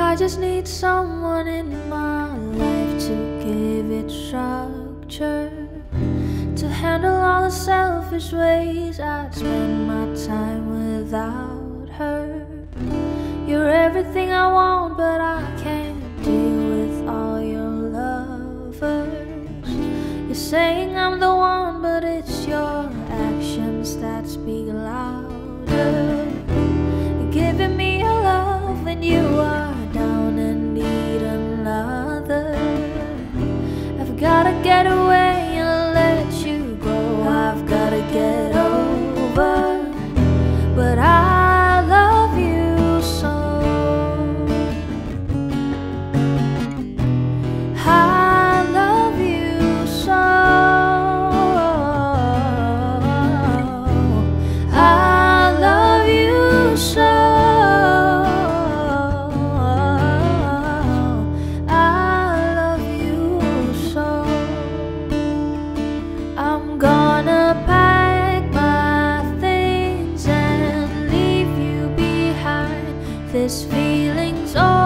I just need someone in my life to give it structure, to handle all the selfish ways I'd spend my time without her. You're everything I want, but I can't deal with all your lovers. You're saying I'm the one, but it's your actions that speak louder. You're giving me your love when you are down and need another. I've gotta get away and let you go. I've gotta get over, but I love you so. I love you so. I love you so. This feeling's all